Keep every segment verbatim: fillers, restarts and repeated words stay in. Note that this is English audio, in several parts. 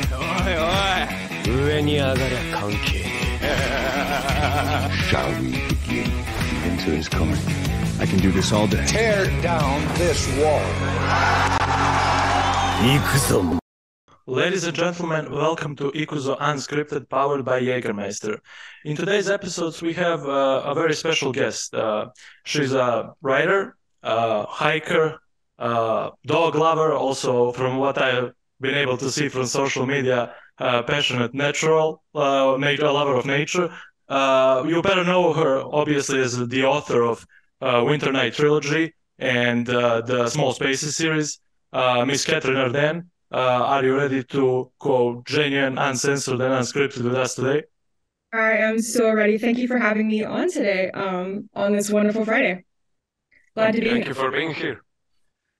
おいおい上に上がりゃ関係ねえ Shall we begin? The winter is coming. I can do this all day. Tear down this wall. Ikuzo. Ladies and gentlemen, welcome to Ikuzo Unscripted, powered by Jägermeister. In today's episodes, we have uh, a very special guest. Uh, she's a writer, uh, hiker, uh, dog lover, also from what I've been able to see from social media, uh, passionate natural, uh, nature, lover of nature. Uh, you better know her, obviously, as the author of uh, Winter Night Trilogy and uh, the Small Spaces series. Uh, Miss Katherine Arden, uh, are you ready to go genuine, uncensored, and unscripted with us today? I am so ready. Thank you for having me on today, um, on this wonderful Friday. Glad to be here. Thank you for being here.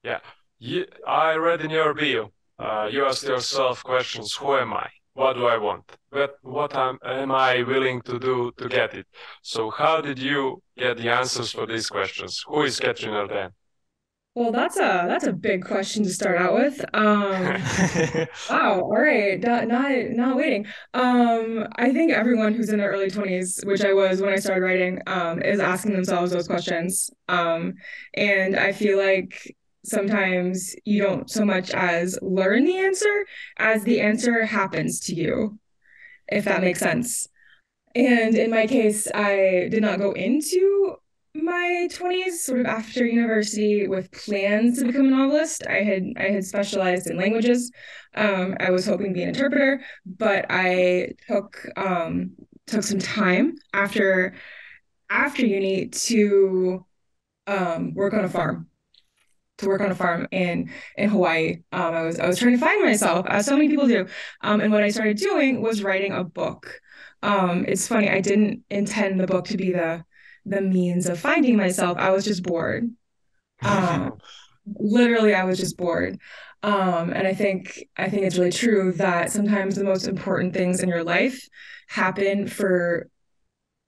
Yeah, you, I read in your bio, uh, you asked yourself questions: who am I? What do I want? What, what am, am I willing to do to get it? So how did you get the answers for these questions? Who is Katherine Arden? Well, that's a that's a big question to start out with. Um, wow, all right, not not waiting. Um, I think everyone who's in their early twenties, which I was when I started writing, um, is asking themselves those questions. Um, and I feel like sometimes you don't so much as learn the answer as the answer happens to you, if that makes sense. And in my case, I did not go into my twenties, sort of after university, with plans to become a novelist. I had I had specialized in languages. Um, I was hoping to be an interpreter, but I took um, took some time after after uni to um, work on a farm, to work on a farm in in Hawaii. Um, I was I was trying to find myself, as so many people do. Um, and what I started doing was writing a book. Um, it's funny, I didn't intend the book to be the the means of finding myself. I was just bored. Um, literally, I was just bored. Um, and I think I think it's really true that sometimes the most important things in your life happen for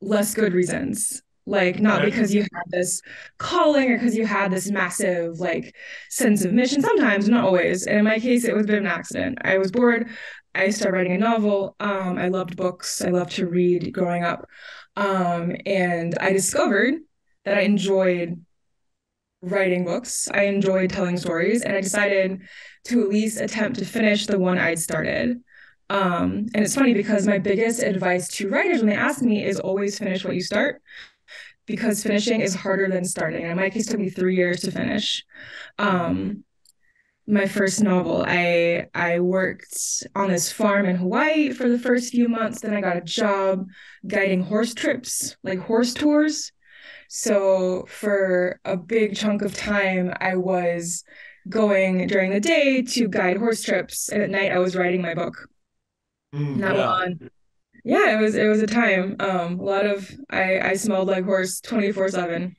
less good reasons. Like, not because you had this calling or because you had this massive, like, sense of mission. Sometimes, not always. And in my case, it was a bit of an accident. I was bored. I started writing a novel. Um, I loved books. I loved to read growing up. Um, and I discovered that I enjoyed writing books. I enjoyed telling stories. And I decided to at least attempt to finish the one I'd started. Um, and it's funny because my biggest advice to writers when they ask me is always finish what you start, because finishing is harder than starting. And in my case, it took me three years to finish. Um, my first novel, I I worked on this farm in Hawaii for the first few months. Then I got a job guiding horse trips, like horse tours. So for a big chunk of time, I was going during the day to guide horse trips. And at night, I was writing my book. Mm, Not yeah. on. Yeah, it was it was a time. Um, a lot of I, I smelled like horse twenty-four seven.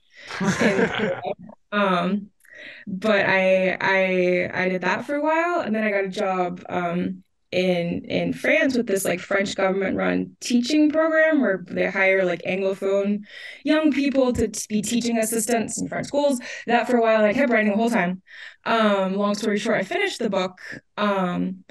um, but I I I did that for a while, and then I got a job um in in France with this like French government run teaching program where they hire like Anglophone young people to be teaching assistants in French schools. That for a while, and I kept writing the whole time. Um, long story short, I finished the book. Um.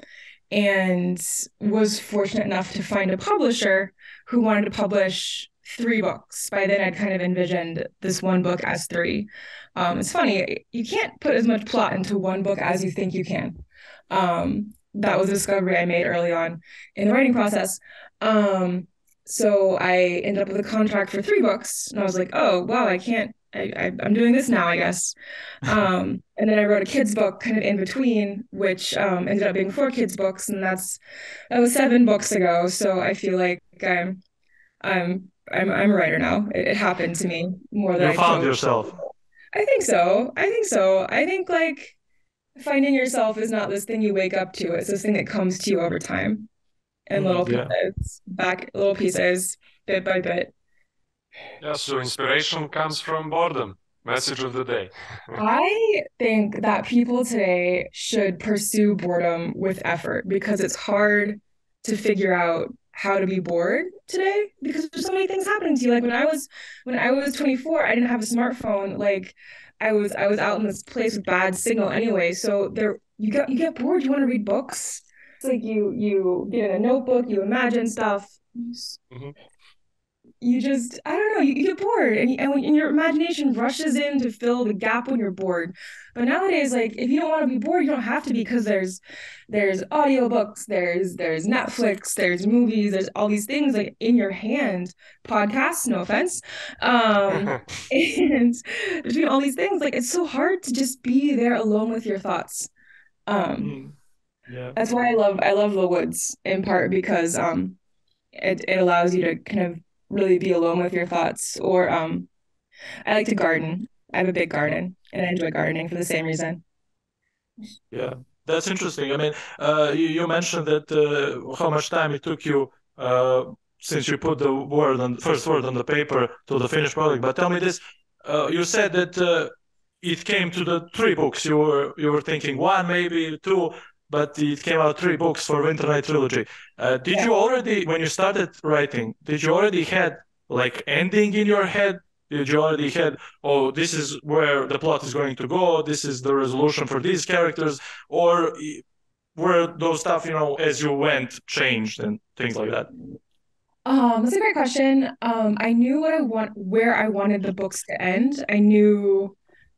And was fortunate enough to find a publisher who wanted to publish three books. By then, I'd kind of envisioned this one book as three. Um, it's funny, you can't put as much plot into one book as you think you can. Um, that was a discovery I made early on in the writing process. Um, so I ended up with a contract for three books. And I was like, oh, wow, I can't. I, I, I'm doing this now, I guess. Um, and then I wrote a kids book kind of in between, which um, ended up being four kids books, and that's that was seven books ago. So I feel like I'm I'm I'm, I'm a writer now. It, it happened to me more than you I found told. yourself. I think so. I think so. I think like finding yourself is not this thing you wake up to. It's this thing that comes to you over time, and mm, little yeah. pieces back, little pieces, bit by bit. Yeah, so inspiration comes from boredom. Message of the day. I think that people today should pursue boredom with effort, because it's hard to figure out how to be bored today because there's so many things happening to you. Like when I was when I was twenty-four, I didn't have a smartphone. Like I was I was out in this place with bad signal anyway. So there you get you get bored. You want to read books. It's like you you get a notebook, you imagine stuff. Mm-hmm. You just, I don't know, you, you get bored. And, and, when, and your imagination rushes in to fill the gap when you're bored. But nowadays, like, if you don't want to be bored, you don't have to, because there's there's audiobooks, there's there's Netflix, there's movies, there's all these things, like, in your hand. Podcasts, no offense. Um, and between all these things, like, it's so hard to just be there alone with your thoughts. Um, yeah. That's why I love, I love the woods, in part because um, it, it allows you to kind of really be alone with your thoughts. Or um I like to garden. I have a big garden and I enjoy gardening for the same reason. Yeah, that's interesting. I mean, uh you, you mentioned that uh, how much time it took you uh since you put the word on first word on the paper to the finished product. But tell me this, uh you said that uh, it came to the three books. You were you were thinking one, maybe two, but it came out three books for Winter Night Trilogy. Uh, did yeah. you already, when you started writing, did you already had like ending in your head? Did you already had, oh, this is where the plot is going to go, this is the resolution for these characters, or were those stuff, you know, as you went, changed and things like that? Um, that's a great question. Um, I knew what I want, where I wanted the books to end. I knew,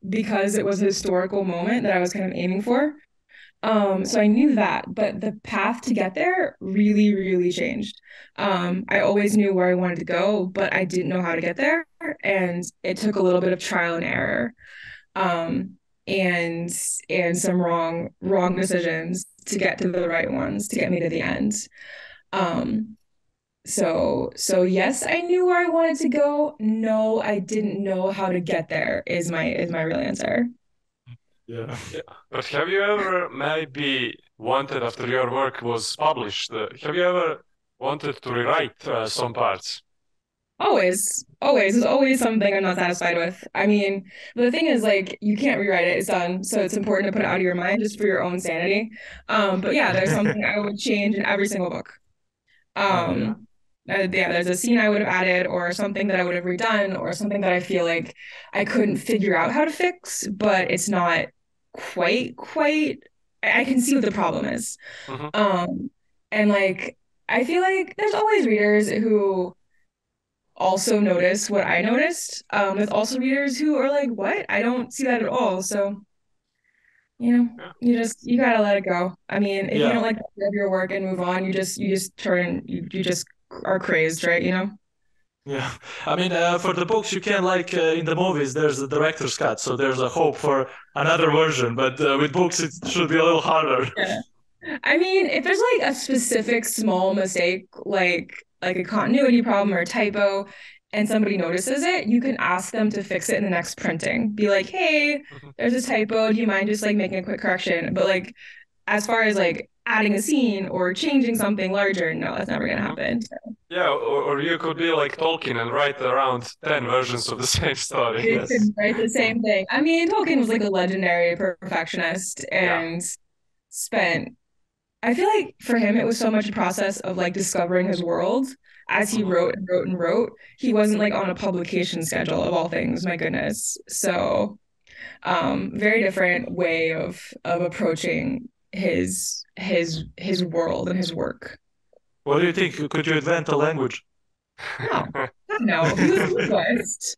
because it was a historical moment that I was kind of aiming for. Um, so I knew that, but the path to get there really, really changed. Um, I always knew where I wanted to go, but I didn't know how to get there. And it took a little bit of trial and error, um, and, and some wrong, wrong decisions to get to the right ones, to get me to the end. Um, so, so yes, I knew where I wanted to go. No, I didn't know how to get there is my, is my real answer. Yeah. yeah. But have you ever maybe wanted, after your work was published, uh, have you ever wanted to rewrite uh, some parts? Always. Always. There's always something I'm not satisfied with. I mean, the thing is, like, you can't rewrite it. It's done. So it's important to put it out of your mind just for your own sanity. Um, but yeah, there's something I would change in every single book. Um, oh, yeah. Uh, yeah, there's a scene I would have added, or something that I would have redone, or something that I feel like I couldn't figure out how to fix, but it's not quite, quite, I, I can see what the problem is. Uh-huh. Um, and like, I feel like there's always readers who also notice what I noticed. Um, there's also readers who are like, what? I don't see that at all. So, you know, yeah. you just, you gotta let it go. I mean, if yeah. you don't like your work and move on, you just, you just turn, you, you just are crazed, right? You know. Yeah, I mean, uh, for the books you can, like, uh, in the movies there's the director's cut, so there's a hope for another version. But uh, with books it should be a little harder. Yeah. I mean, if there's like a specific small mistake, like like a continuity problem or a typo, and somebody notices it, you can ask them to fix it in the next printing. Be like, hey, there's a typo, do you mind just like making a quick correction? But like, as far as like adding a scene or changing something larger, no, that's never gonna happen. So. Yeah, or, or you could be like Tolkien and write around ten versions of the same story. You yes. could write the same thing. I mean, Tolkien was like a legendary perfectionist and yeah. spent, I feel like for him it was so much a process of like discovering his world as he wrote and wrote and wrote. He wasn't like on a publication schedule, of all things, my goodness. So um, very different way of of approaching his his his world and his work. What do you think? Could you invent a language? No, no. He was a linguist.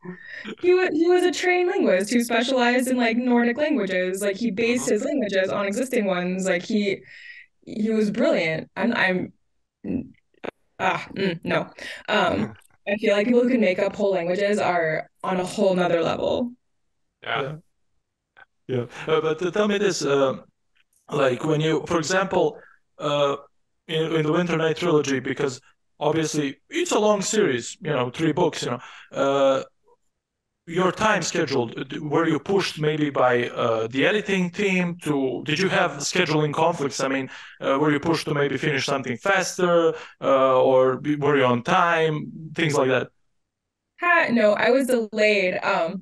He was he was a trained linguist who specialized in like Nordic languages. Like, he based his languages on existing ones. Like, he he was brilliant. And I'm ah mm, no. Um, I feel like people who can make up whole languages are on a whole nother level. Yeah, yeah. Uh, but uh, tell me this. Uh... Like, when you, for example, uh, in, in the Winter Night Trilogy, because obviously it's a long series, you know, three books, you know, uh, your time schedule, were you pushed maybe by uh, the editing team to, did you have scheduling conflicts? I mean, uh, were you pushed to maybe finish something faster, uh, or were you on time, things like that? Ha, no, I was delayed. Um...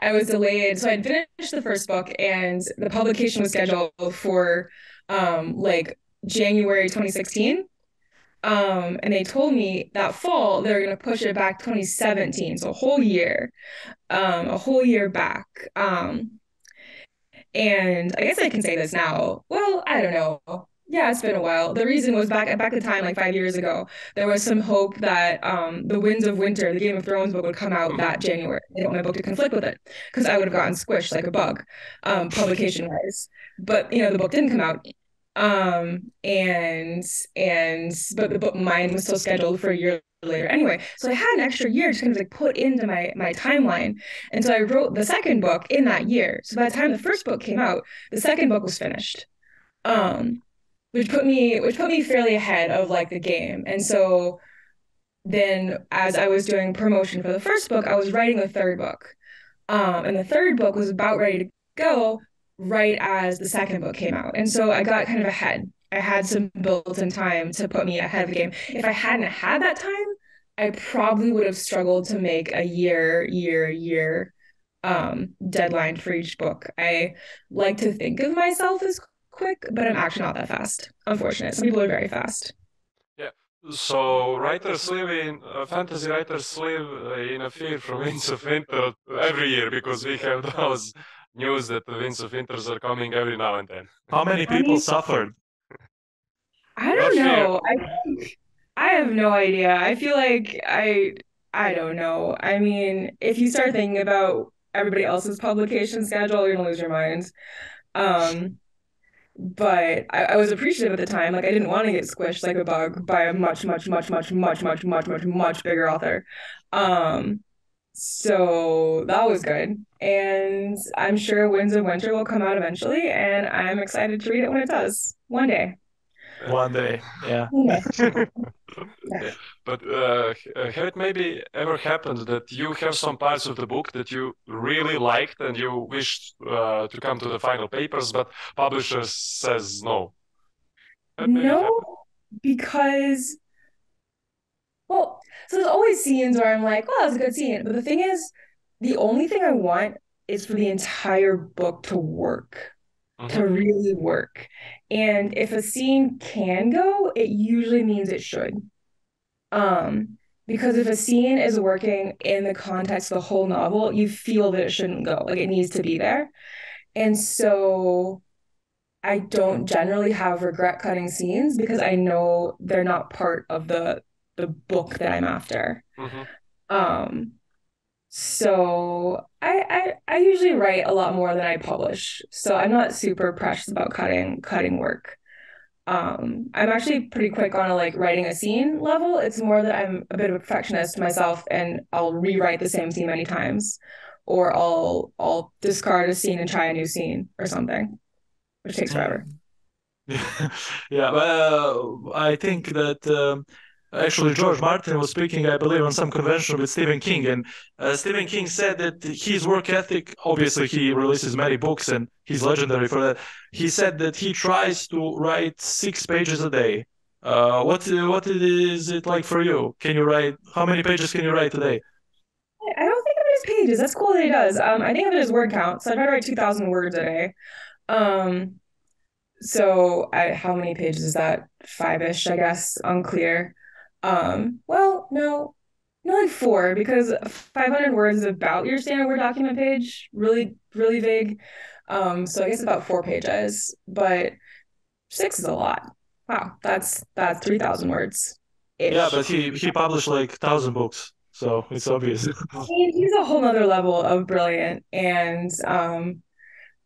I was delayed. So I'd finished the first book and the publication was scheduled for um, like January twenty sixteen. Um, and they told me that fall, they were going to push it back twenty seventeen. So a whole year, um, a whole year back. Um, and I guess I can say this now. Well, I don't know. Yeah, it's been a while. The reason was back back at the time, like five years ago, there was some hope that um, the Winds of Winter, the Game of Thrones book, would come out that January. They didn't want my book to conflict with it because I would have gotten squished like a bug, um, publication-wise. But you know, the book didn't come out, um, and and but the book mine was still scheduled for a year later anyway. So I had an extra year to kind of like put into my my timeline, and so I wrote the second book in that year. So by the time the first book came out, the second book was finished. Um, Which put me, which put me fairly ahead of like the game, and so then as I was doing promotion for the first book, I was writing the third book, um, and the third book was about ready to go right as the second book came out, and so I got kind of ahead. I had some built-in time to put me ahead of the game. If I hadn't had that time, I probably would have struggled to make a year, year, year um, deadline for each book. I like to think of myself as quick, but I'm actually not that fast. Unfortunately, some people are very fast. Yeah. So writers live in uh, fantasy writers live in a fear from Winds of Winter every year because we have those news that the Winds of Winters are coming every now and then. How many people I mean, suffered? I don't know. I think, I have no idea. I feel like I I don't know. I mean, if you start thinking about everybody else's publication schedule, you're gonna lose your mind. Um. But I, I was appreciative at the time. Like I didn't want to get squished like a bug by a much, much, much, much, much, much, much, much, much bigger author. Um, so that was good. And I'm sure Winds of Winter will come out eventually, and I'm excited to read it when it does. One day. One day, yeah. yeah. But uh, have it maybe ever happened that you have some parts of the book that you really liked and you wished uh, to come to the final papers, but publisher says no? No, because, well, so there's always scenes where I'm like, well, that was a good scene. But the thing is, the only thing I want is for the entire book to work. Mm-hmm. To really work. And if a scene can go, it usually means it should. Um, because if a scene is working in the context of the whole novel, you feel that it shouldn't go. Like it needs to be there. And so I don't generally have regret cutting scenes because I know they're not part of the the book that I'm after. Mm-hmm. Um So I, I I usually write a lot more than I publish. So I'm not super precious about cutting cutting work. Um, I'm actually pretty quick on a, like writing a scene level. It's more that I'm a bit of a perfectionist myself, and I'll rewrite the same scene many times, or I'll I'll discard a scene and try a new scene or something, which takes forever. Yeah, yeah. Well, I think that. Um... Actually, George Martin was speaking, I believe, on some convention with Stephen King, and uh, Stephen King said that his work ethic, obviously he releases many books and he's legendary for that. He said that he tries to write six pages a day. Uh, what what is it like for you? Can you write, how many pages can you write a day? I don't think of it as pages. That's cool that he does. Um, I think of it as word count. So I try to write two thousand words a day. Um, so I, how many pages is that? Five-ish, I guess, unclear. Um, well, no, no, like four, because five hundred words is about your standard Word document page, really, really vague. Um, so I guess about four pages, but six is a lot. Wow. That's, that's three thousand words. -ish. Yeah. But he, he published like a thousand books. So it's obvious. He's a whole nother level of brilliant. And, um,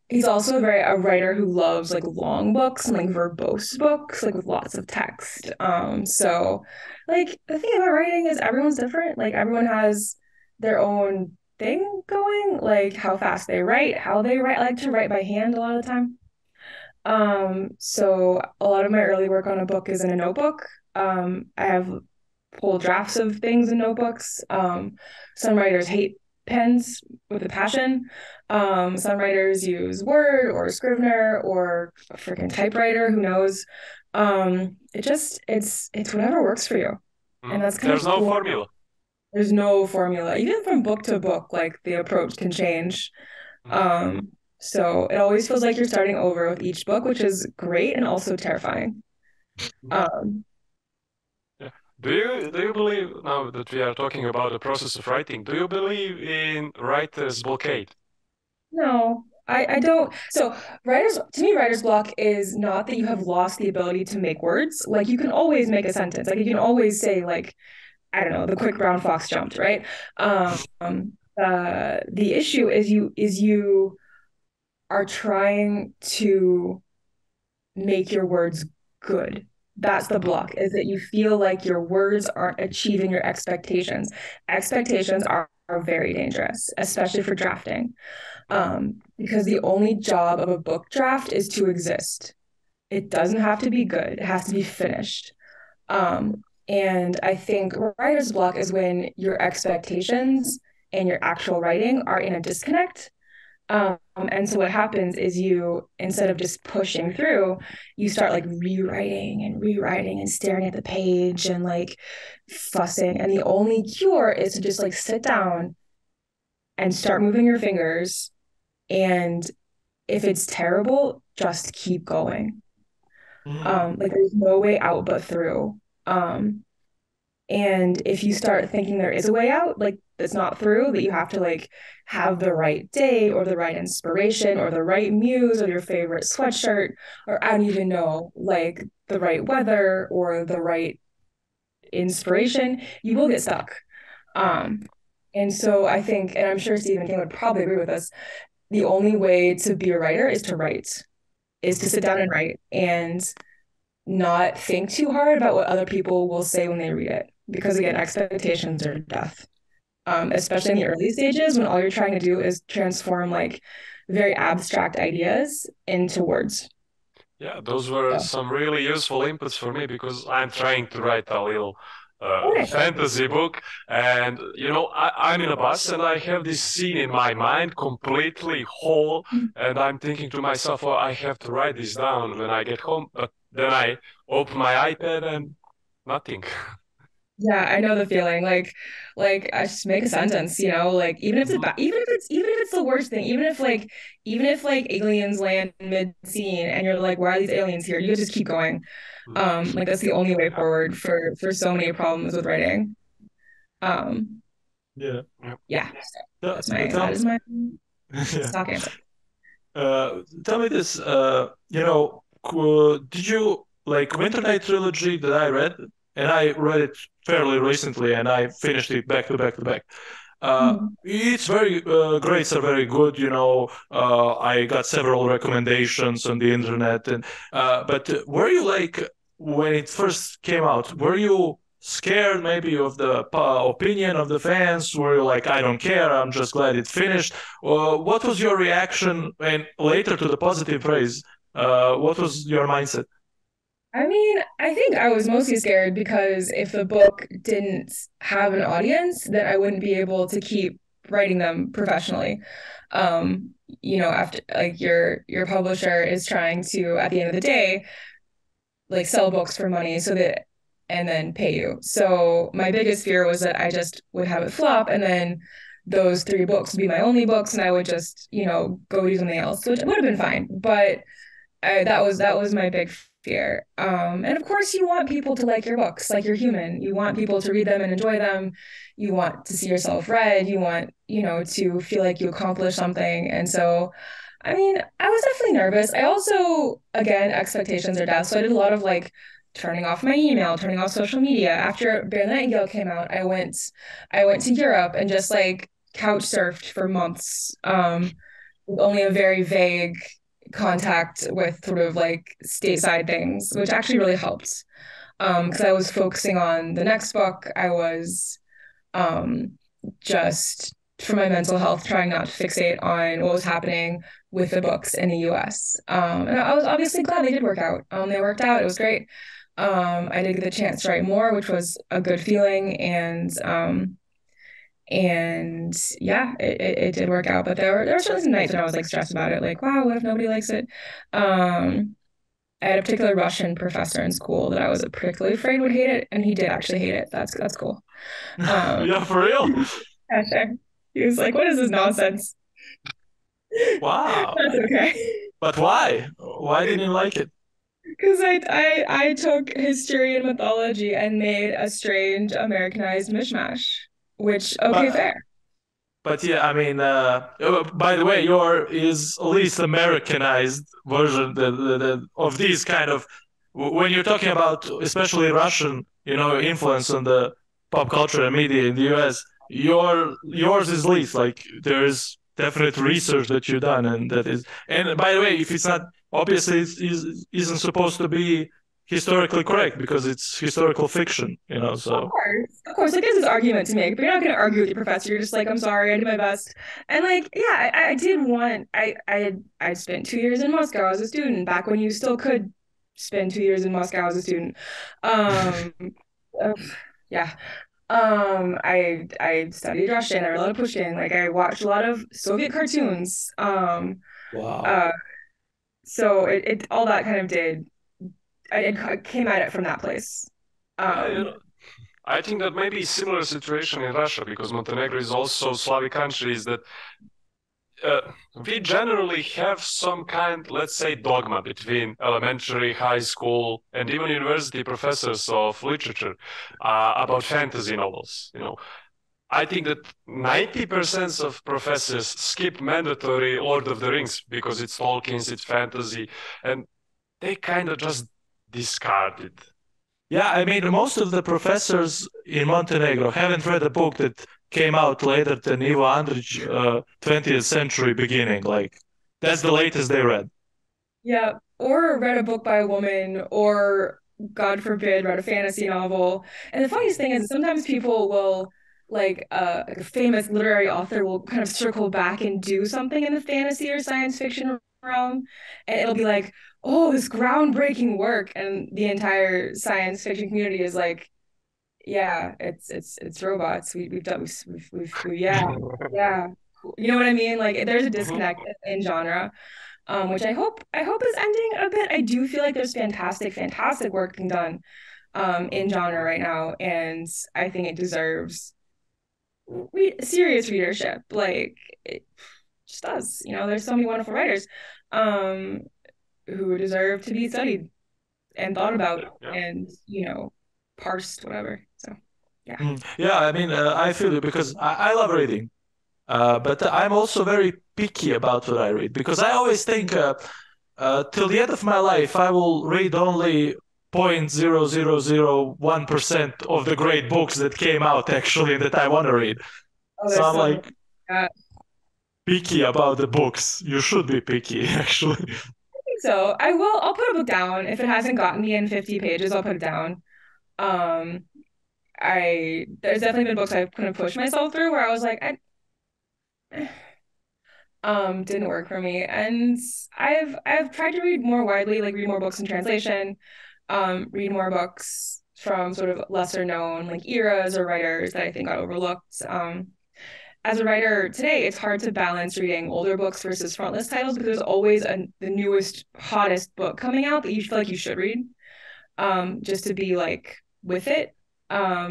he's also a very, a writer who loves like long books and like verbose books, like with lots of text. Um, so like the thing about writing is everyone's different. Like everyone has their own thing going, like how fast they write, how they write. I like to write by hand a lot of the time. Um, so a lot of my early work on a book is in a notebook. Um, I have whole drafts of things in notebooks. Um, some writers hate pens with a passion. Um, some writers use Word or Scrivener or a freaking typewriter, who knows? Um, it just, it's it's whatever works for you. Mm. And that's kind There's of There's no cool. formula. There's no formula. Even from book to book, like the approach can change. Mm. Um, so it always feels like you're starting over with each book, which is great and also terrifying. Um Do you do you believe, now that we are talking about the process of writing, do you believe in writer's blockade? No, I, I don't. So writer's, to me, writer's block is not that you have lost the ability to make words. Like, you can always make a sentence. Like, you can always say, like, I don't know, the quick brown fox jumped, right? Um, uh, the issue is you is you are trying to make your words good. That's the block, is that you feel like your words aren't achieving your expectations. Expectations are, are very dangerous, especially for drafting. Um, because the only job of a book draft is to exist. It doesn't have to be good. It has to be finished. Um, and I think writer's block is when your expectations and your actual writing are in a disconnect. Um, and so what happens is you, instead of just pushing through, you start like rewriting and rewriting and staring at the page and like fussing. And the only cure is to just like sit down and start moving your fingers. And if it's terrible, just keep going. Mm-hmm. Um, like there's no way out but through. Um, and if you start thinking there is a way out, like it's not through, that you have to like have the right day or the right inspiration or the right muse or your favorite sweatshirt, or I don't even know, like the right weather or the right inspiration, you will get stuck. Um, and so I think, and I'm sure Stephen King would probably agree with us, the only way to be a writer is to write, is to sit down and write and not think too hard about what other people will say when they read it. Because again, expectations are death. Um, especially in the early stages when all you're trying to do is transform like very abstract ideas into words. Yeah, those were so. some really useful inputs for me, because I'm trying to write a little uh, okay. fantasy book, and you know, I, I'm in a bus and I have this scene in my mind completely whole, and I'm thinking to myself, oh, I have to write this down when I get home, but then I open my iPad and nothing. Yeah, I know the feeling. Like, like I just make a sentence, you know. Like, even if it's about, even if it's even if it's the worst thing, even if like even if like aliens land mid scene and you're like, why are these aliens here? You just keep going. Um, like that's the only way forward for for so many problems with writing. Um, yeah, yeah. So that's my, that is my stock answer. Uh, tell me this. Uh, you know, did you like Winter Night Trilogy that I read? And I read it fairly recently, and I finished it back to back to back. Uh, mm-hmm. It's very uh, grades are very good, you know. Uh, I got several recommendations on the internet, and uh, but were you like when it first came out? Were you scared maybe of the uh, opinion of the fans? Were you like, I don't care, I'm just glad it finished? Or what was your reaction? And later to the positive praise, uh, what was your mindset? I mean, I think I was mostly scared because if the book didn't have an audience, then I wouldn't be able to keep writing them professionally. Um, you know, after like your your publisher is trying to, at the end of the day, like sell books for money so that and then pay you. So my biggest fear was that I just would have it flop, and then those three books would be my only books, and I would just, you know, go do something else, which would have been fine. But I, that was that was my big fear. Um, and of course you want people to like your books, like you're human. You want people to read them and enjoy them. You want to see yourself read. You want, you know, to feel like you accomplished something. And so, I mean, I was definitely nervous. I also, again, expectations are death. So I did a lot of like turning off my email, turning off social media. After Bear and Nightingale came out, I went, I went to Europe and just like couch surfed for months. Um, with only a very vague contact with sort of like stateside things, which actually really helped, um because I was focusing on the next book. I was um just for my mental health trying not to fixate on what was happening with the books in the U S um and I was obviously glad they did work out. Um they worked out, it was great. um I did get the chance to write more, which was a good feeling, and um and yeah, it, it, it did work out, but there were there were some nights when I was like stressed about it, like, wow, what if nobody likes it? um I had a particular Russian professor in school that I was particularly afraid would hate it, and he did actually hate it. That's that's cool. Um, yeah, for real. Yeah, sure. He was like, what is this nonsense? Wow. That's okay. But why why didn't you like it? Because I, I I took history and mythology and made a strange Americanized mishmash. Which, okay, but, fair. But yeah, I mean, uh, by the way, your is least Americanized version the, the, the, of these kind of, when you're talking about especially Russian, you know, influence on the pop culture and media in the U S, your yours is least. Like, there is definite research that you've done, and that is. And by the way, if it's not obviously, it is, isn't supposed to be historically correct because it's historical fiction, you know. So of course, of course, like, there's this argument to make, but you're not going to argue with your professor. You're just like, I'm sorry, I did my best. And like, yeah, I, I did want. I I had I spent two years in Moscow as a student back when you still could spend two years in Moscow as a student. Um, uh, yeah. Um, I I studied Russian. I read a lot of Pushkin. Like, I watched a lot of Soviet cartoons. Um, wow. Uh, so it, it all that kind of did. I came at it from that place. Um, yeah, you know, I think that may be a similar situation in Russia, because Montenegro is also Slavic countries that uh, we generally have some kind, let's say, dogma between elementary, high school, and even university professors of literature uh, about fantasy novels. You know, I think that ninety percent of professors skip mandatory Lord of the Rings because it's Tolkien's, it's fantasy, and they kind of just discarded. Yeah, I mean, most of the professors in Montenegro haven't read a book that came out later than Ivo Andrić, uh, twentieth century beginning. Like, that's the latest they read. Yeah, or read a book by a woman, or God forbid, read a fantasy novel. And the funniest thing is, sometimes people will, like, uh, like a famous literary author will kind of circle back and do something in the fantasy or science fiction realm, and it'll be like, oh, this groundbreaking work, and the entire science fiction community is like, yeah, it's it's it's robots. We, we've done, we've, we've, we've yeah, yeah. You know what I mean? Like, there's a disconnect in genre, um, which I hope I hope is ending a bit. I do feel like there's fantastic, fantastic work being done um, in genre right now, and I think it deserves re- serious readership. Like, it just does. You know, there's so many wonderful writers. Um, who deserve to be studied and thought about, yeah, and, you know, parsed, whatever. So, yeah. Yeah, I mean, uh, I feel it because I, I love reading, uh, but I'm also very picky about what I read, because I always think uh, uh, till the end of my life, I will read only zero point zero zero zero one percent of the great books that came out, actually, that I want to read. Oh, so I'm so like that. Picky about the books. You should be picky, actually. So I will, I'll put a book down. If it hasn't gotten me in fifty pages, I'll put it down. Um, I, there's definitely been books I couldn't push myself through where I was like, I, um, didn't work for me. And I've, I've tried to read more widely, like read more books in translation, um, read more books from sort of lesser known, like, eras or writers that I think got overlooked. Um, As a writer today, it's hard to balance reading older books versus frontlist titles, because there's always a, the newest, hottest book coming out that you feel like you should read, um, just to be, like, with it, um,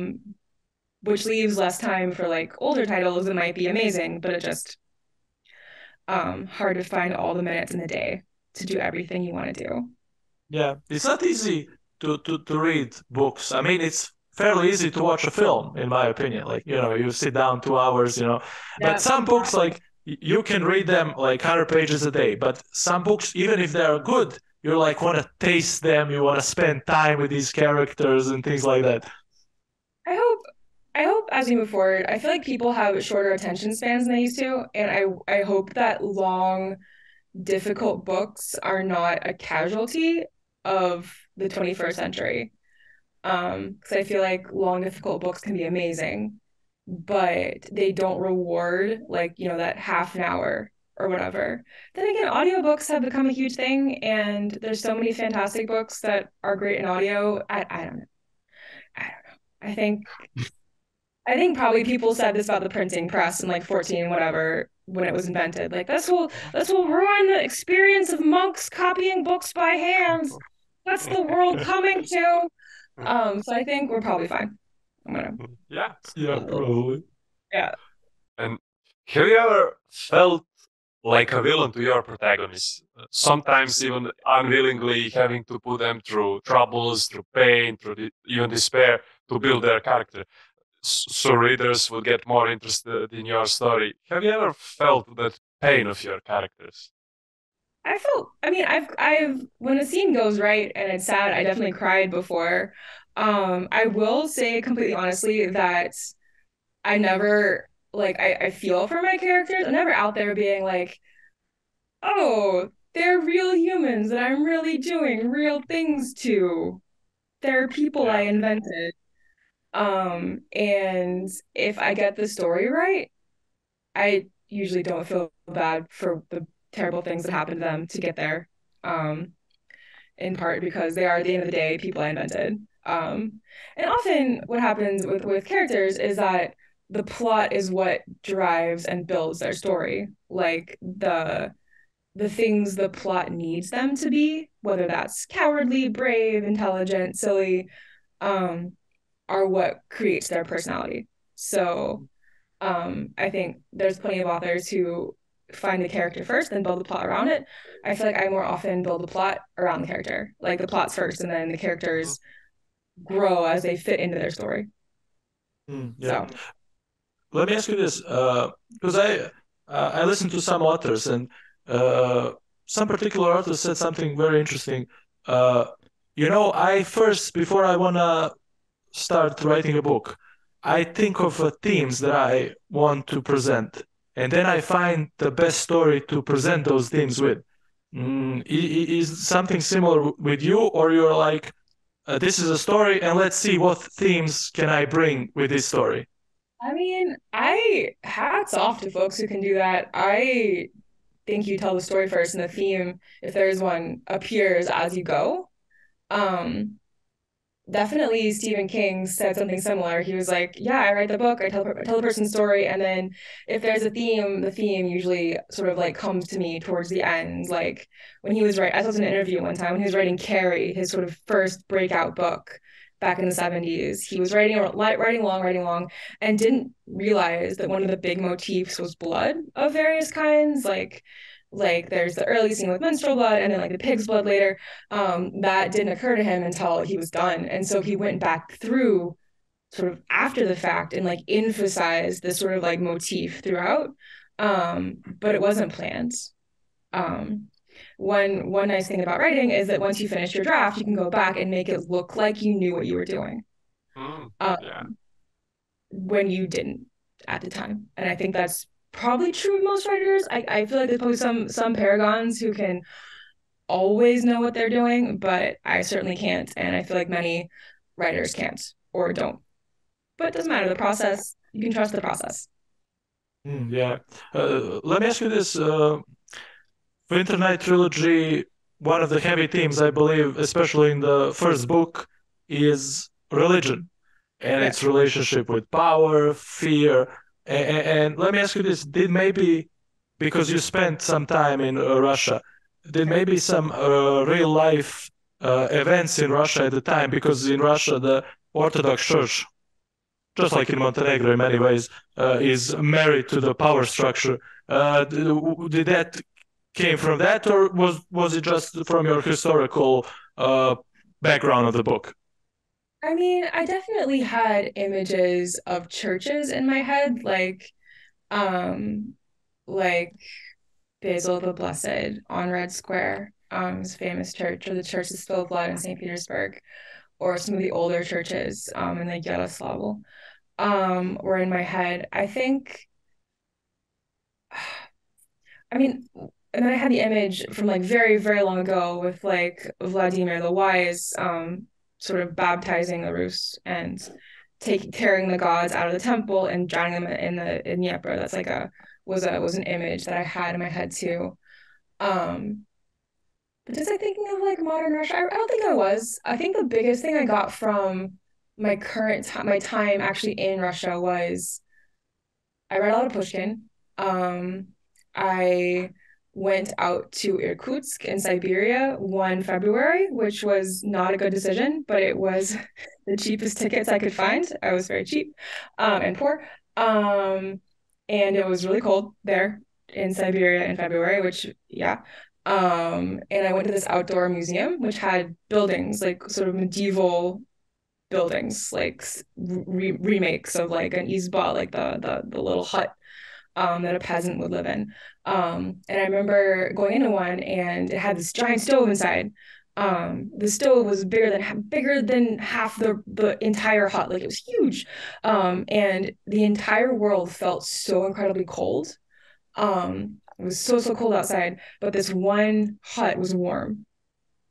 which leaves less time for, like, older titles that might be amazing, but it's just um, hard to find all the minutes in the day to do everything you want to do. Yeah, it's not easy to, to, to read books. I mean, it's fairly easy to watch a film, in my opinion. Like, you know, you sit down two hours, you know. Yeah. But some books, like, you can read them, like, one hundred pages a day. But some books, even if they're good, you, like, want to taste them. You want to spend time with these characters and things like that. I hope, I hope as we move forward, I feel like people have shorter attention spans than they used to. And I, I hope that long, difficult books are not a casualty of the twenty-first century. Um, because I feel like long, difficult books can be amazing, but they don't reward, like, you know, that half an hour or whatever. Then again, audiobooks have become a huge thing, and there's so many fantastic books that are great in audio. I, I don't know. I don't know. I think, I think probably people said this about the printing press in like fourteen, whatever, when it was invented. Like, this will, this will ruin the experience of monks copying books by hand. That's the world coming to. Um, so I think we're probably fine. I'm gonna... Yeah, yeah, probably. Yeah. And have you ever felt like a villain to your protagonist? Sometimes even unwillingly having to put them through troubles, through pain, through the, even despair to build their character. so readers will get more interested in your story. Have you ever felt that pain of your characters? I felt, I mean, I've, I've, when a scene goes right and it's sad, I definitely cried before. Um, I will say completely honestly that I never, like, I, I feel for my characters. I'm never out there being like, oh, they're real humans that I'm really doing real things to. They're people yeah. I invented. Um, and if I get the story right, I usually don't feel bad for the terrible things that happened to them to get there, um, in part because they are, at the end of the day, people I invented. Um, and often what happens with, with characters is that the plot is what drives and builds their story. Like the the things the plot needs them to be, whether that's cowardly, brave, intelligent, silly, um, are what creates their personality. So um, I think there's plenty of authors who find the character first, then build the plot around it. I feel like I more often build the plot around the character. Like the plot's first, and then the characters grow as they fit into their story. Mm, yeah. So. Let me ask you this, because uh, I uh, I listened to some authors, and uh, some particular authors said something very interesting. Uh, you know, I first, before I wanna start writing a book, I think of uh, themes that I want to present. And then I find the best story to present those themes with. Mm, is something similar with you, or you're like, uh, this is a story, and let's see what themes can I bring with this story? I mean, I hats off to folks who can do that. I think you tell the story first, and the theme, if there is one, appears as you go. Um, Definitely Stephen King said something similar. He was like, yeah, I write the book, I tell, tell the person's story, and then if there's a theme, the theme usually sort of like comes to me towards the end. Like when he was writing, I was in an interview one time when he was writing Carrie, his sort of first breakout book back in the seventies. He was writing, writing long, writing long, and didn't realize that one of the big motifs was blood of various kinds. Like Like there's the early scene with menstrual blood, and then like the pig's blood later. Um, that didn't occur to him until he was done. And so he went back through sort of after the fact and like emphasized this sort of like motif throughout. Um, but it wasn't planned. Um, one, one nice thing about writing is that once you finish your draft, you can go back and make it look like you knew what you were doing. Mm, um, yeah. When you didn't at the time. And I think that's probably true of most writers. I, I feel like there's probably some some paragons who can always know what they're doing, but I certainly can't, and I feel like many writers can't or don't. But it doesn't matter, the process, you can trust the process. Mm, yeah. Uh, let me ask you this. Uh, Winter Night Trilogy, one of the heavy themes, I believe, especially in the first book, is religion and yeah. its relationship with power, fear. And let me ask you this, did maybe, because you spent some time in Russia, did maybe some uh, real-life uh, events in Russia at the time, because in Russia the Orthodox Church, just like in Montenegro in many ways, uh, is married to the power structure. Uh, did that came from that, or was, was it just from your historical uh, background of the book? I mean, I definitely had images of churches in my head, like, um, like Basil the Blessed on Red Square, um, his famous church, or the Church of Spilled Blood in Saint Petersburg, or some of the older churches, um, in the Yaroslavl, um, were in my head. I think, I mean, and then I had the image from like very, very long ago with like Vladimir the Wise, um. sort of baptizing the Rus and taking tearing the gods out of the temple and drowning them in the in Dnieper. That's like a was a was an image that I had in my head too. Um, but just like thinking of like modern Russia, I, I don't think I was. I think the biggest thing I got from my current t- my time actually in Russia was I read a lot of Pushkin. Um, I. went out to Irkutsk in Siberia one February, which was not a good decision, but it was the cheapest tickets I could find. I was very cheap um, and poor. Um, and it was really cold there in Siberia in February, which, yeah. Um, and I went to this outdoor museum, which had buildings, like sort of medieval buildings, like re- remakes of like an izba, like the the, the little hut um, that a peasant would live in. Um, and I remember going into one, and it had this giant stove inside. Um, the stove was bigger than bigger than half the, the entire hut. Like, it was huge. Um, and the entire world felt so incredibly cold. Um, it was so, so cold outside, but this one hut was warm,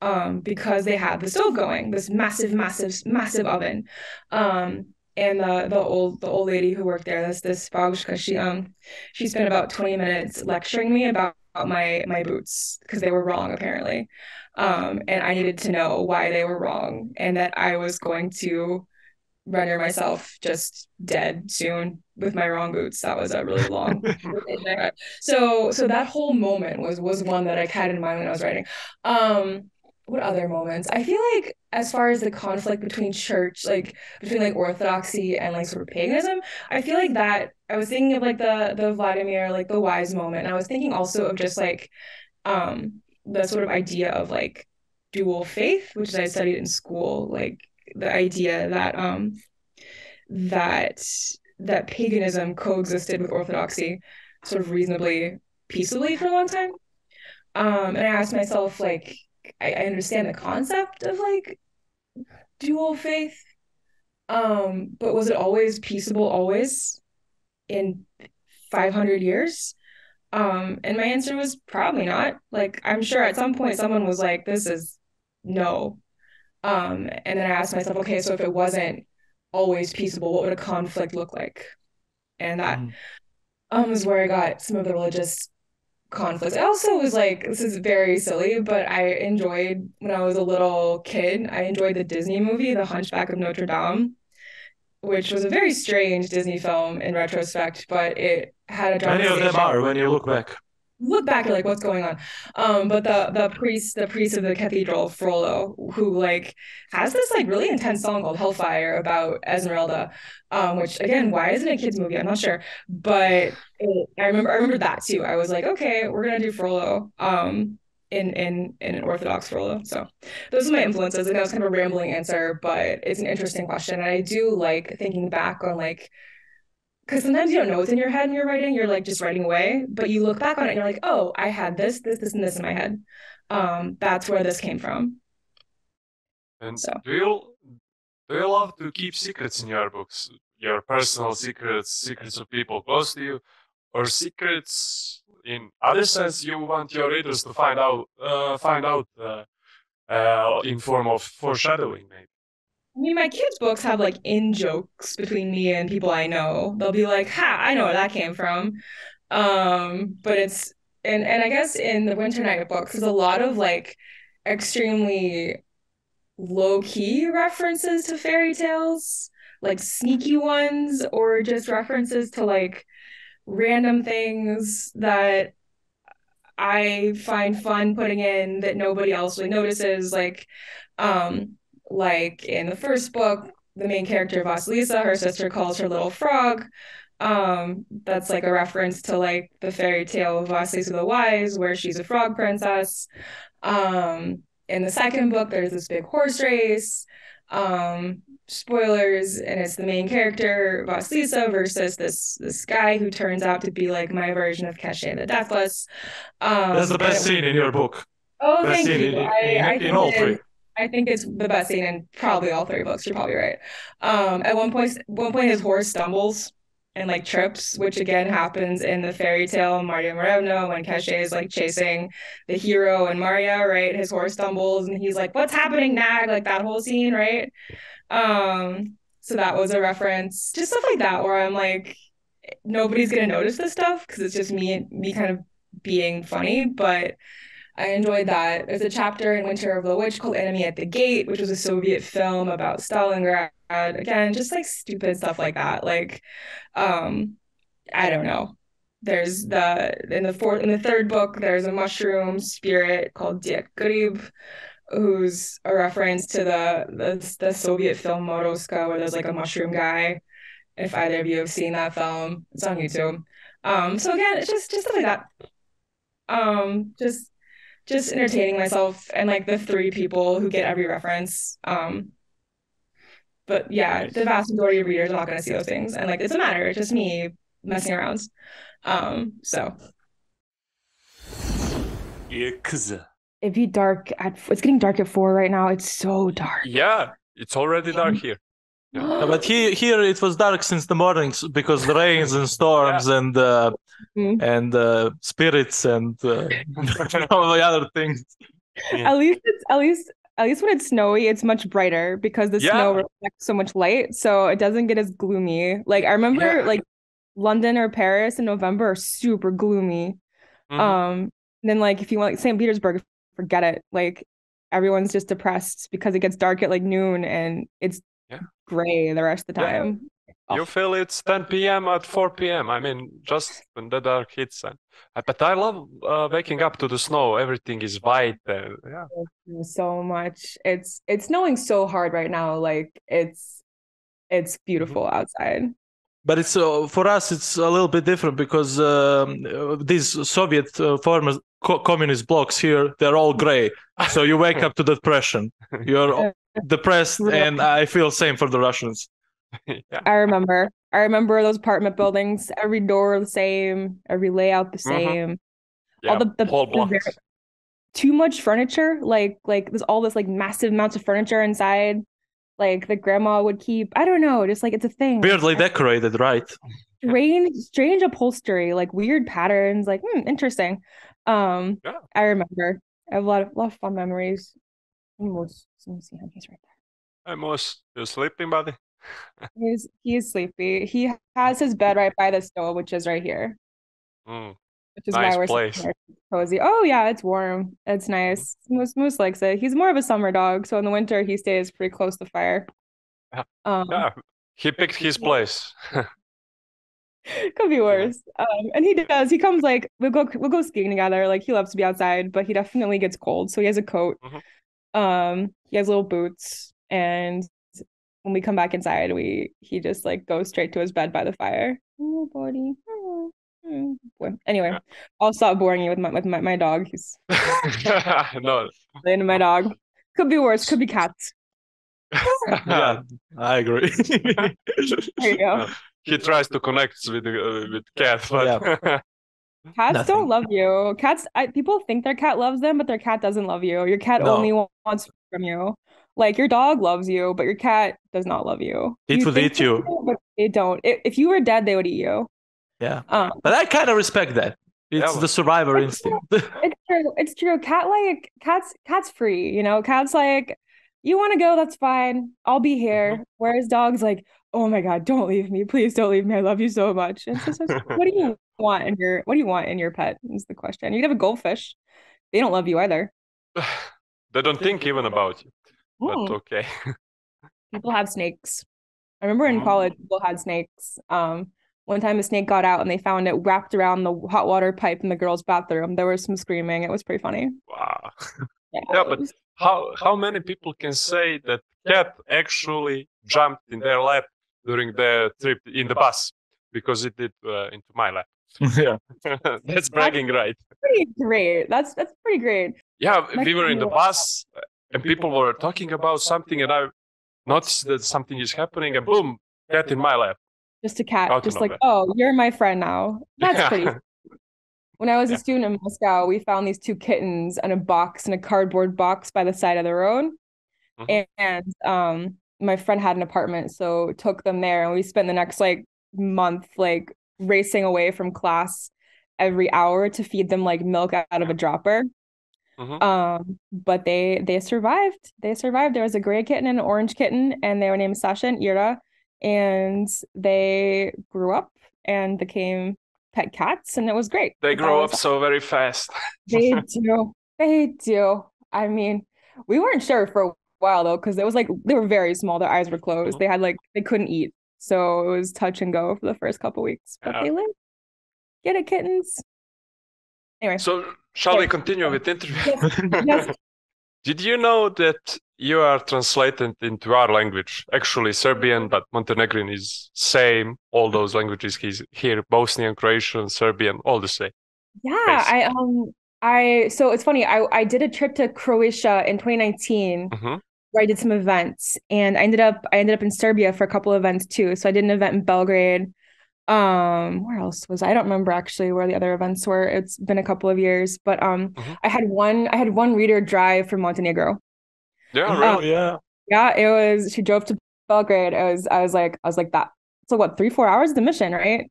um, because they had the stove going, this massive, massive, massive oven. Um, and the, the old, the old lady who worked there, this, this babushka, she, um, she spent about twenty minutes lecturing me about my, my boots, because they were wrong apparently. Um, and I needed to know why they were wrong, and that I was going to render myself just dead soon with my wrong boots. That was a really long. so, so that whole moment was was one that I had in mind when I was writing. Um, what other moments? I feel like, as far as the conflict between church, like between like orthodoxy and like sort of paganism, I feel like that I was thinking of like the the Vladimir, like the wise moment. And I was thinking also of just like, um. the sort of idea of like dual faith, which I studied in school, like the idea that um that that paganism coexisted with orthodoxy sort of reasonably peaceably for a long time. Um and I asked myself, like, I, I understand the concept of like dual faith, um but was it always peaceable always in five hundred years? Um, and my answer was probably not. Like, I'm sure at some point someone was like, this is no. Um, and then I asked myself, okay, so if it wasn't always peaceable, what would a conflict look like? And that mm. um, is where I got some of the religious conflicts. I also was like, this is very silly, but I enjoyed, when I was a little kid, I enjoyed the Disney movie, The Hunchback of Notre Dame, which was a very strange Disney film in retrospect, but it had a drama. Many of them are when you look back. Look back at like what's going on. Um, but the the priest, the priest of the cathedral, Frollo, who like has this like really intense song called Hellfire about Esmeralda, um, which again, why isn't it a kid's movie? I'm not sure. But it, I remember I remember that too. I was like, okay, we're gonna do Frollo. Um in in in an Orthodox Frollo. So those are my influences. And that was kind of a rambling answer, but it's an interesting question. And I do like thinking back on like, because sometimes you don't know what's in your head when you're writing, you're like just writing away, but you look back on it and you're like, oh, I had this, this, this, and this in my head. Um, that's where this came from. And so. do you do you love to keep secrets in your books? Your personal secrets, secrets of people close to you, or secrets in other sense you want your readers to find out, uh, find out uh, uh, in form of foreshadowing, maybe? I mean, my kids' books have like in jokes between me and people I know. They'll be like, "Ha, I know where that came from," um, but it's and and I guess in the Winter Night books, there's a lot of like extremely low key references to fairy tales, like sneaky ones, or just references to like random things that I find fun putting in that nobody else really notices, like. Um, Like in the first book, the main character Vasilisa, her sister calls her little frog. Um, that's like a reference to like the fairy tale of Vasilisa the Wise, where she's a frog princess. Um, in the second book, there's this big horse race. Um, spoilers, and it's the main character Vasilisa versus this this guy who turns out to be like my version of Kashchei the Deathless. Um, that's the best scene in your book. Oh, best thank you. In, in, I, I in all three. It, I think it's the best scene in probably all three books. You're probably right. Um, at one point, one point his horse stumbles and like trips, which again happens in the fairy tale Maria Morevna when Kashchei is like chasing the hero and Maria, right? His horse stumbles and he's like, "What's happening, Nag?" Like that whole scene, right? Um, so that was a reference, just stuff like that, where I'm like, nobody's gonna notice this stuff because it's just me, me kind of being funny, but. I enjoyed that. There's a chapter in Winter of the Witch called Enemy at the Gate, which was a Soviet film about Stalingrad. Again, just like stupid stuff like that. Like, um, I don't know. There's the, in the fourth, in the third book, there's a mushroom spirit called Diet Grib, who's a reference to the, the, the Soviet film Morozko, where there's like a mushroom guy. If either of you have seen that film, it's on YouTube. Um, so again, it's just, just stuff like that. Um, just, Just entertaining myself and like the three people who get every reference. Um, But yeah, the vast majority of readers are not going to see those things. And like, it's a matter, it's just me messing around. Um, so. It'd be dark at, it's getting dark at four right now. It's so dark. Yeah, it's already dark here. Yeah. But he, here it was dark since the mornings because the rains and storms yeah. and uh, mm-hmm. and uh, spirits and uh, all the other things. Yeah. At least it's, at least at least when it's snowy, it's much brighter because the yeah. snow reflects so much light, so it doesn't get as gloomy. Like I remember, yeah. like London or Paris in November are super gloomy. Mm-hmm. Um, and then like if you want like Saint Petersburg, forget it. Like everyone's just depressed because it gets dark at like noon and it's. Yeah. Gray the rest of the time. Yeah. Oh. You feel it's ten p.m. at four p.m. I mean, just when the dark hits. And... But I love uh, waking up to the snow. Everything is white. And, yeah. Thank you so much. It's it's snowing so hard right now. Like it's it's beautiful mm-hmm. outside. But it's uh, for us, it's a little bit different because um, these Soviet uh, former co- communist blocs here, they're all gray. So you wake up to depression. You're depressed, and I feel same for the Russians. yeah. I remember. I remember those apartment buildings. Every door the same. Every layout the same. Mm-hmm. Yeah, all the, the, the too much furniture. Like like there's all this like massive amounts of furniture inside. Like the grandma would keep, I don't know, just like it's a thing. Weirdly decorated, right? Strange, strange upholstery, like weird patterns, like hmm, interesting. Um, yeah. I remember. I have a lot of, lot of fun memories. Moose, let me see him. He's right there. Hi, Moose. You're sleeping, buddy. He's he's sleepy. He has his bed right by the stove, which is right here. Mm, which is nice why we're place. Here. Cozy. Oh yeah, it's warm. It's nice. Moose, Moose likes it. He's more of a summer dog, so in the winter he stays pretty close to the fire. Yeah, um, yeah. He picked his place. Could be worse. Um, and he does. He comes like we'll go we'll go skiing together. Like he loves to be outside, but he definitely gets cold, so he has a coat. Mm-hmm. Um, he has little boots, and when we come back inside, we he just like goes straight to his bed by the fire. Oh, buddy. Oh, oh, boy. Anyway, yeah. I'll stop boring you with my with my, my dog. He's no, and my dog could be worse. Could be cats. yeah, I agree. there you go. He tries to connect with uh, with cats, but. Yeah. Cats Nothing. Don't love you. Cats, I, people think their cat loves them, but their cat doesn't love you. Your cat no. only wants from you. Like your dog loves you, but your cat does not love you. It you would eat you. Do, but they don't. If, if you were dead, they would eat you. Yeah. Um, but I kind of respect that. It's yeah. the survivor it's instinct. True. It's true. It's true. Cat like cats. Cats free. You know. Cats like you want to go. That's fine. I'll be here. Whereas dogs like, oh my god, don't leave me. Please don't leave me. I love you so much. And so, so, so, what do you? want in your what do you want in your pet is the question. You could have a goldfish. They don't love you either. They don't think even about it. But okay. People have snakes. I remember in college people had snakes. Um one time a snake got out and they found it wrapped around the hot water pipe in the girls' bathroom. There was some screaming. It was pretty funny. Wow. Yeah, yeah but was... how how many people can say that cat actually jumped in their lap during their trip in the bus? Because it did uh, into my lap. Yeah, that's bragging that's right. Pretty great. That's that's pretty great. Yeah, we were in the bus and people were talking about something, and I noticed that something is happening, and boom, cat in my lap. Just a cat, Out just like that. Oh, you're my friend now. That's yeah. pretty. When I was yeah. a student in Moscow, we found these two kittens in a box in a cardboard box by the side of the road, mm-hmm. and um, my friend had an apartment, so took them there, and we spent the next like month like. Racing away from class every hour to feed them like milk out of a dropper. Mm-hmm. Um, but they they survived. They survived. There was a gray kitten and an orange kitten, and they were named Sasha and Ira. And they grew up and became pet cats, and it was great. They grow up awesome. So very fast. They do. They do. I mean, we weren't sure for a while though, because it was like they were very small. Their eyes were closed. Mm-hmm. They had like they couldn't eat. So it was touch and go for the first couple weeks, but yeah. they lived. Get it, kittens. Anyway. So shall yeah. we continue with the interview? Yes. Yes. Did you know that you are translated into our language? Actually, Serbian, but Montenegrin is same. All those languages he's here: Bosnian, Croatian, Serbian, all the same. Yeah, basically. I um, I so it's funny. I I did a trip to Croatia in twenty nineteen. Mm-hmm. where I did some events, and I ended up I ended up in Serbia for a couple of events too. So I did an event in Belgrade. Um, where else was I? I don't remember actually where the other events were. It's been a couple of years, but um, mm-hmm. I had one I had one reader drive from Montenegro. Yeah, really, um, yeah, yeah. It was she drove to Belgrade. I was I was like I was like that. So what? Three four hours of the mission, right?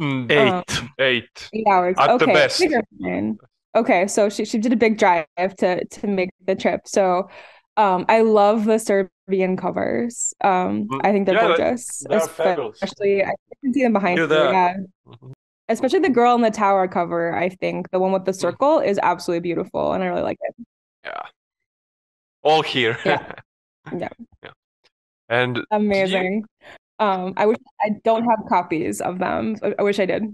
Eight, um, eight, eight hours at okay. the best. Okay, so she she did a big drive to to make the trip. So, um, I love the Serbian covers. Um, I think they're yeah, gorgeous. They're fabulous. Especially, I can see them behind you. Yeah. Especially the Girl in the Tower cover. I think the one with the circle is absolutely beautiful, and I really like it. Yeah, all here. Yeah, yeah. yeah. And amazing. You... Um, I wish I don't have copies of them. I, I wish I did.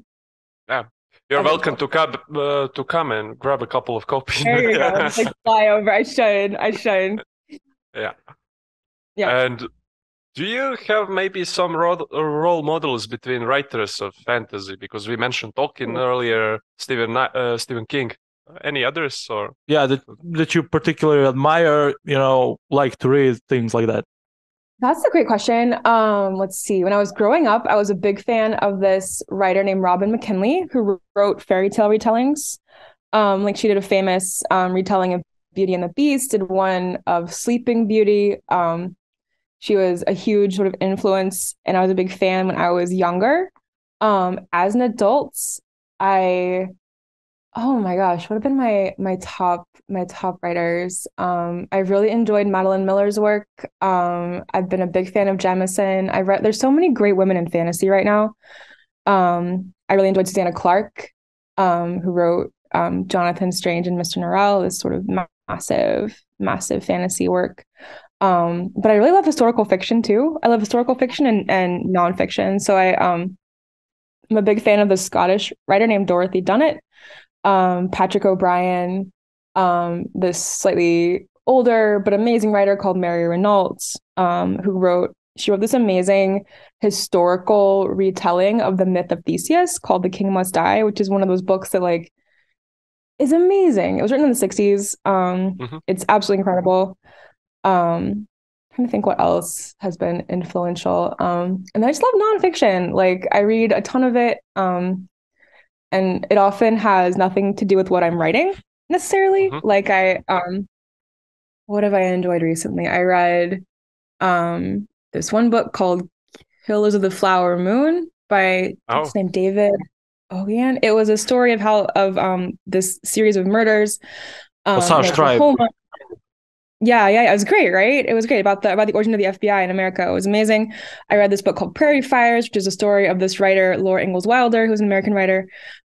Yeah. You're welcome to come uh, to come and grab a couple of copies. There you go. Like fly over. I should. I should. Yeah. Yeah. And do you have maybe some ro- role models between writers of fantasy? Because we mentioned Tolkien mm-hmm. earlier, Stephen uh, Stephen King. Any others or? Yeah, that that you particularly admire. You know, like to read things like that. That's a great question. Um, let's see. When I was growing up, I was a big fan of this writer named Robin McKinley, who wrote fairy tale retellings. Um, like she did a famous um, retelling of Beauty and the Beast, did one of Sleeping Beauty. Um, she was a huge sort of influence, and I was a big fan when I was younger. Um, as an adult, I oh my gosh, what have been my my top my top writers? Um, I really enjoyed Madeline Miller's work. Um, I've been a big fan of Jemisin. I've read there's so many great women in fantasy right now. Um, I really enjoyed Susanna Clarke, um, who wrote um, Jonathan Strange and Mister Norell, this sort of massive, massive fantasy work. Um, but I really love historical fiction too. I love historical fiction and and nonfiction. So I um, I'm a big fan of the Scottish writer named Dorothy Dunnett. Um, Patrick O'Brien, um, this slightly older but amazing writer called Mary Renault, um, who wrote, she wrote this amazing historical retelling of the myth of Theseus called The King Must Die, which is one of those books that like is amazing. It was written in the sixties. Um, mm-hmm. It's absolutely incredible. Um, I'm trying to think what else has been influential. Um, and I just love nonfiction. Like I read a ton of it. Um, And it often has nothing to do with what I'm writing necessarily. Mm-hmm. Like I, um, what have I enjoyed recently? I read um, this one book called Killers of the Flower Moon by oh. his name David Ogan. It was a story of how of um, this series of murders. Um, Tribe. Yeah, yeah, it was great, right? It was great about the about the origin of the F B I in America. It was amazing. I read this book called Prairie Fires, which is a story of this writer, Laura Ingalls Wilder, who's an American writer.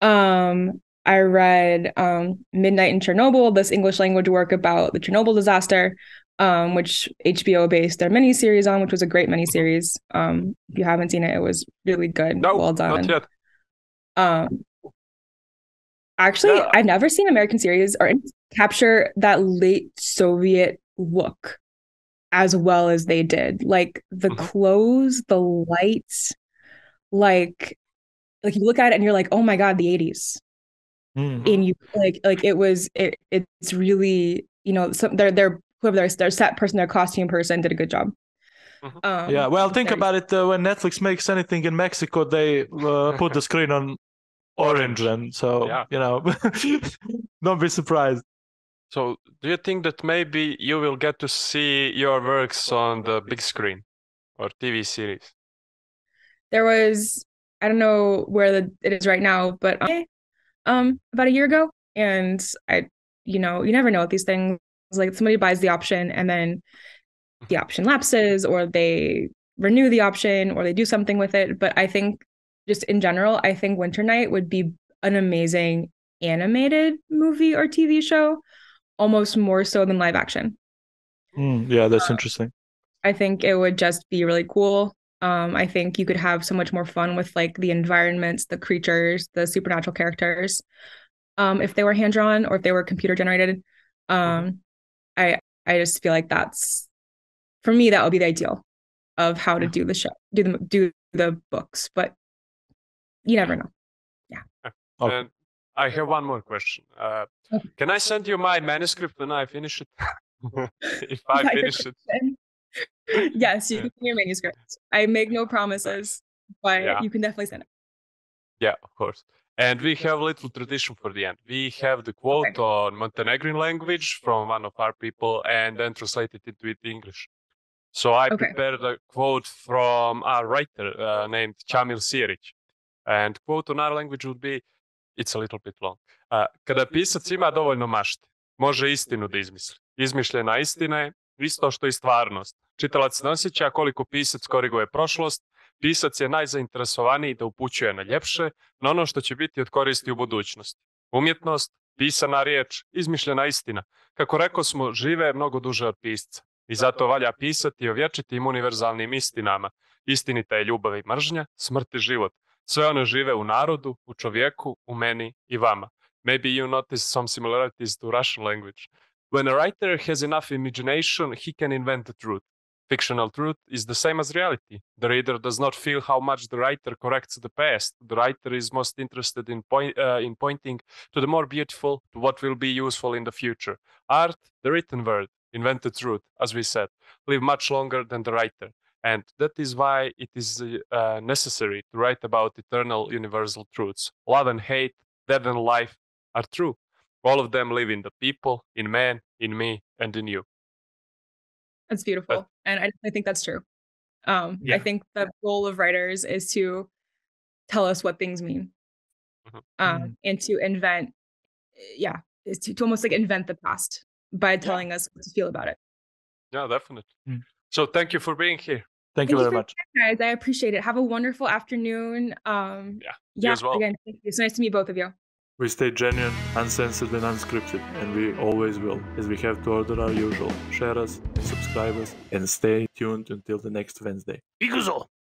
Um, I read um, Midnight in Chernobyl, this English language work about the Chernobyl disaster, um, which H B O based their miniseries on, which was a great miniseries. Um, if you haven't seen it, it was really good. No, well done. Not yet. Um, Actually, yeah. I've never seen American series or capture that late Soviet look as well as they did. Like the mm-hmm. clothes, the lights, like like you look at it and you're like, oh my god, the eighties. Mm-hmm. And you like like it was it it's really, you know, some their their whoever their, their set person, their costume person did a good job. Mm-hmm. Um, yeah, well, think there. about it. Uh, when Netflix makes anything in Mexico, they uh, put the screen on. Orange, and so yeah. you know, don't be surprised. So, do you think that maybe you will get to see your works on the big screen or T V series? There was, I don't know where the, it is right now, but um, um, about a year ago, and I, you know, you never know with these things. Like somebody buys the option, and then the option lapses, or they renew the option, or they do something with it. But I think. Just in general, I think Winter Night would be an amazing animated movie or T V show, almost more so than live action. Mm, yeah, that's um, interesting. I think it would just be really cool. Um, I think you could have so much more fun with like the environments, the creatures, the supernatural characters, um, if they were hand-drawn or if they were computer generated. Um, I I just feel like that's, for me, that would be the ideal of how to do the show, do the do the books, but. You never know. Yeah. Okay. And I have one more question. Uh, okay. Can I send you my manuscript when I finish it? If I finish it. Yes, you can send your manuscript. I make no promises, but yeah. you can definitely send it. Yeah, of course. And we have little tradition for the end. We have the quote okay. on Montenegrin language from one of our people and then translated it into English. So I okay. prepared a quote from our writer uh, named Chamil Sirić. And quote on our language would be, it's a little bit long. Uh, Kada pisac ima dovoljno mašte, može istinu da izmisli. Izmišljena istina je isto što i stvarnost. Čitalac ne osjeća koliko pisac koriguje prošlost, pisac je najzainteresovaniji da upućuje na ljepše, na ono što će biti od koristi u budućnosti. Umjetnost, pisana riječ, izmišljena istina. Kako rekao smo, žive je mnogo duže od pisca. I zato valja pisati o vječitim univerzalnim istinama. Istinita je ljubav i mržnja, smrt i život. Sve one žive u narodu, u čovjeku, u meni I vama. Maybe you notice some similarities to Russian language. When a writer has enough imagination, he can invent the truth. Fictional truth is the same as reality. The reader does not feel how much the writer corrects the past. The writer is most interested in, point, uh, in pointing to the more beautiful, to what will be useful in the future. Art, the written word, invented truth, as we said, live much longer than the writer. And that is why it is uh, necessary to write about eternal universal truths. Love and hate, death and life are true. All of them live in the people, in man, in me, and in you. That's beautiful. But, and I, I think that's true. Um, yeah. I think the goal of writers is to tell us what things mean mm-hmm. um, mm-hmm. and to invent, yeah, is to, to almost like invent the past by telling yeah. us what to feel about it. Yeah, definitely. Mm. So thank you for being here. Thank, thank you very you much. Guys. I appreciate it. Have a wonderful afternoon. Um, yeah, yeah you as well. Again, thank you. It's nice to meet both of you. We stay genuine, uncensored and unscripted, and we always will, as we have to order our usual. Share us and subscribe us, and stay tuned until the next Wednesday. Ikuzo!